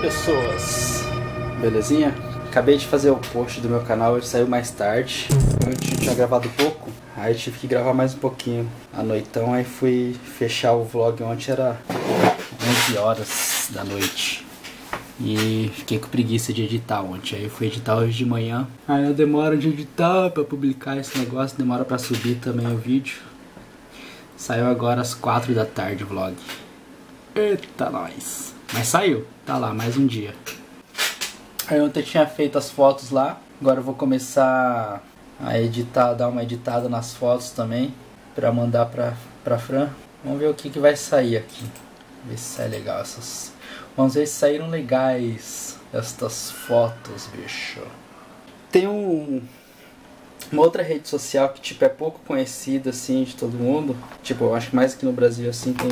pessoas. Belezinha? Acabei de fazer o post do meu canal, ele saiu mais tarde. Eu tinha gravado pouco, aí tive que gravar mais um pouquinho à noitão, aí fui fechar o vlog ontem, era 11 horas da noite. E fiquei com preguiça de editar ontem, aí eu fui editar hoje de manhã. Aí eu demoro de editar pra publicar esse negócio, demora pra subir também o vídeo. Saiu agora às 4 da tarde o vlog. Eita nós! Mas saiu, tá lá, mais um dia. Aí ontem eu tinha feito as fotos lá, agora eu vou começar a editar, dar uma editada nas fotos também, pra mandar pra Fran. Vamos ver o que vai sair aqui. Ver se sai legal essas... Vamos ver se saíram legais estas fotos, bicho. Tem uma outra rede social que tipo é pouco conhecida assim de todo mundo. Tipo, eu acho que mais aqui no Brasil assim tem...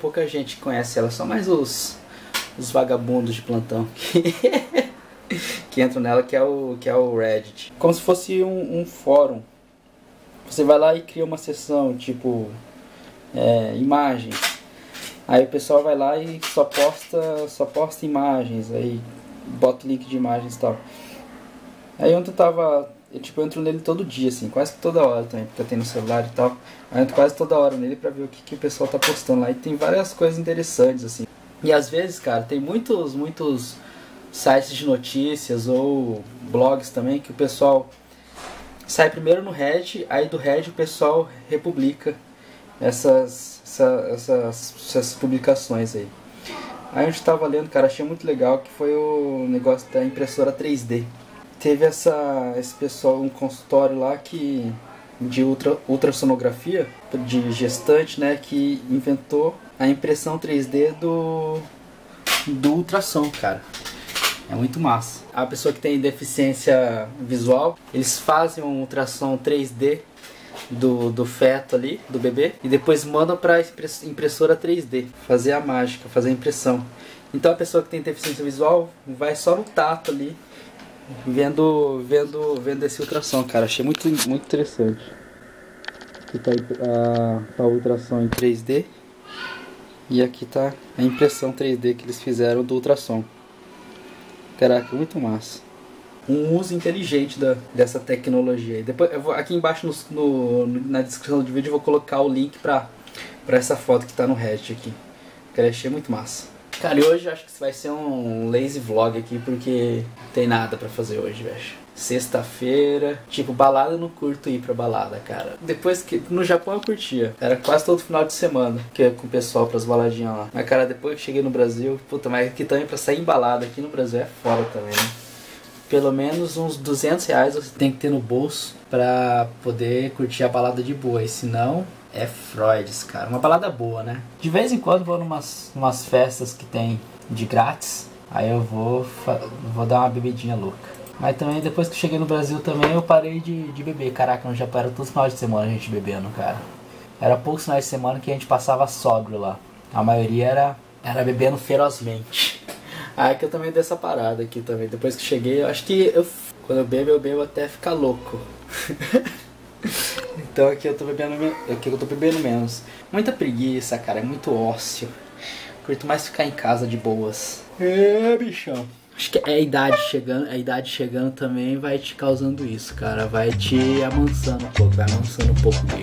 pouca gente conhece ela, só mais os vagabundos de plantão que entram nela, que é o Reddit. Como se fosse um fórum. Você vai lá e cria uma seção, tipo... imagens. Aí o pessoal vai lá e só posta imagens, aí bota o link de imagens e tal. Aí ontem eu entro nele todo dia, assim, quase toda hora também, porque eu tenho no celular e tal. Aí eu entro quase toda hora nele pra ver o que o pessoal tá postando lá. E tem várias coisas interessantes, assim. E às vezes, cara, tem muitos sites de notícias ou blogs também que o pessoal sai primeiro no Reddit, aí do Reddit o pessoal republica essas publicações aí. Aí a gente tava lendo, cara, achei muito legal, que foi o negócio da impressora 3D. Teve esse pessoal, um consultório lá de ultrassonografia de gestante, né, que inventou a impressão 3D do ultrassom, cara. É muito massa. A pessoa que tem deficiência visual, eles fazem um ultrassom 3D do feto ali, do bebê, e depois mandam para impressora 3D fazer a mágica, fazer a impressão. Então a pessoa que tem deficiência visual vai só no tato ali vendo esse ultrassom, cara. Achei muito interessante. Aqui tá a ultrassom em 3D e aqui tá a impressão 3D que eles fizeram do ultrassom. Caraca, muito massa. Um uso inteligente dessa tecnologia. E depois, aqui embaixo na descrição do vídeo eu vou colocar o link pra essa foto que tá no Reddit aqui. Cara, achei muito massa. Cara, e hoje acho que vai ser um lazy vlog aqui, porque não tem nada pra fazer hoje, velho. Sexta-feira, tipo, balada eu não curto ir pra balada, cara. Depois que... No Japão eu curtia. Era quase todo final de semana que eu ia com o pessoal pras baladinhas lá. Mas, cara, depois que cheguei no Brasil... Puta, mas aqui também pra sair em balada aqui no Brasil é foda também, né? Pelo menos uns R$200 você tem que ter no bolso pra poder curtir a balada de boa. E se não, é Freud, cara. Uma balada boa, né? De vez em quando vou numas festas que tem de grátis. Aí eu vou dar uma bebidinha louca. Mas também depois que cheguei no Brasil também eu parei de beber. Caraca, no Japão era todos os finais de semana a gente bebendo, cara. Era poucos finais de semana que a gente passava sóbrio lá. A maioria era bebendo ferozmente. Aí que eu também dei essa parada aqui também. Depois que cheguei, eu acho que quando eu bebo até ficar louco. Então aqui eu tô bebendo menos. Muita preguiça, cara, é muito ócio. Curto mais ficar em casa de boas. É, bichão. Acho que a idade chegando também vai te causando isso, cara. Vai te amansando um pouco, bicho.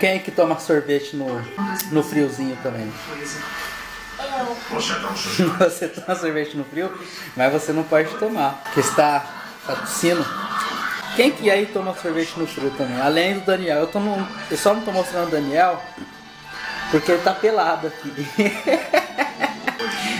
Quem é que toma sorvete no friozinho também? Você toma sorvete no frio, mas você não pode tomar, porque está tossindo. Quem que aí toma sorvete no frio também? Além do Daniel. Eu só não tô mostrando o Daniel porque ele tá pelado aqui.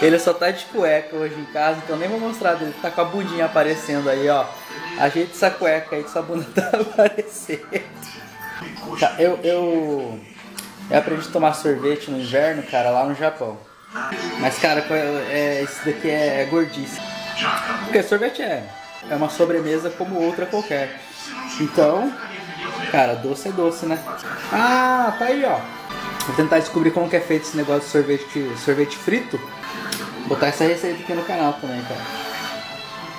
Ele só tá de cueca hoje em casa, então nem vou mostrar dele. Tá com a bundinha aparecendo aí, ó. Ajeita essa cueca aí que essa bunda tá aparecendo. Tá, eu aprendi a tomar sorvete no inverno, cara, lá no Japão. Mas, cara, isso daqui é gordice. Porque sorvete é uma sobremesa como outra qualquer. Então, cara, doce é doce, né? Ah, tá aí, ó. Vou tentar descobrir como que é feito esse negócio de sorvete frito. Vou botar essa receita aqui no canal também, cara.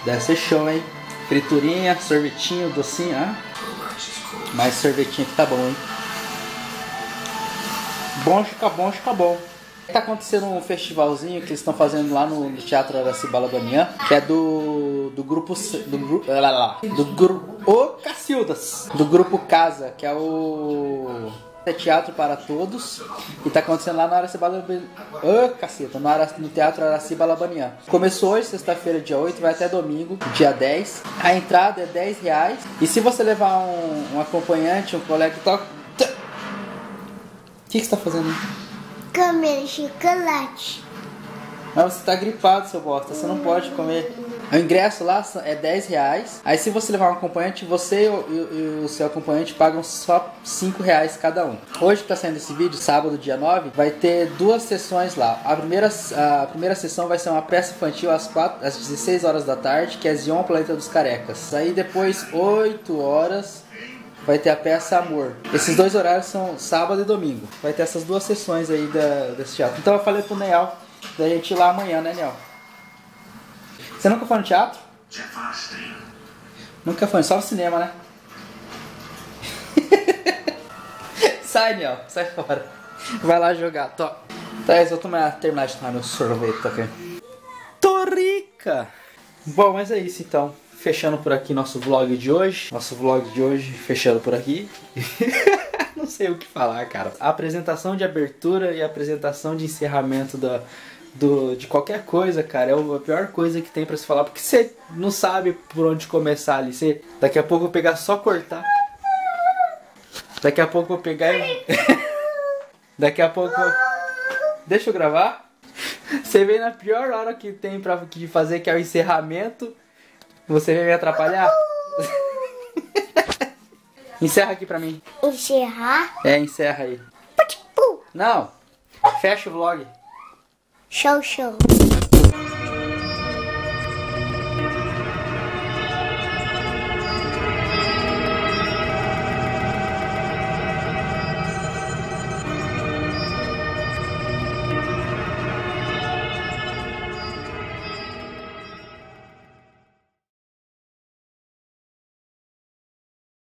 Deve ser show, hein? Friturinha, sorvetinho, docinho, ah. Mais sorvetinho que tá bom, hein? Bom, fica bom, fica bom. Tá acontecendo um festivalzinho que eles estão fazendo lá no Teatro Araci Balabanian, que é do grupo Ô, Cacildas, do grupo Casa, que é o Teatro para Todos, e tá acontecendo lá na Araci Balabanian. Ô, caceta, no Teatro Araci Balabanian. Começou hoje, sexta-feira, dia 8, vai até domingo, dia 10. A entrada é R$10, e se você levar um acompanhante, um colega e tal... O que você tá fazendo aí? Comer chocolate. Mas você tá gripado, seu bosta. Você não pode comer. O ingresso lá é R$10. Aí se você levar um acompanhante, você e o seu acompanhante pagam só R$5 cada um. Hoje que tá saindo esse vídeo, sábado, dia 9, vai ter duas sessões lá. A primeira sessão vai ser uma peça infantil às 16 horas da tarde, que é Zion, Planeta dos Carecas. Aí depois, 8 horas... vai ter a peça Amor. Esses dois horários são sábado e domingo. Vai ter essas duas sessões aí desse teatro. Então eu falei pro Neal da gente ir lá amanhã, né, Neal? Você nunca foi no teatro? Nunca foi, só no cinema, né? Sai, Neal, sai fora. Vai lá jogar, to. Tá, eu vou terminar de tomar meu sorvete aqui. Tô rica! Bom, mas é isso então. Fechando por aqui nosso vlog de hoje, fechando por aqui. Não sei o que falar, cara. A apresentação de abertura e a apresentação de encerramento de qualquer coisa, cara, é a pior coisa que tem pra se falar, porque você não sabe por onde começar ali. Você, daqui a pouco eu vou pegar só cortar. Daqui a pouco eu vou pegar e... daqui a pouco... Deixa eu gravar. Você vem na pior hora que tem pra fazer, que é o encerramento. Você veio me atrapalhar? Encerra aqui pra mim. Encerrar? É, encerra aí. Não. Fecha o vlog. Show, show.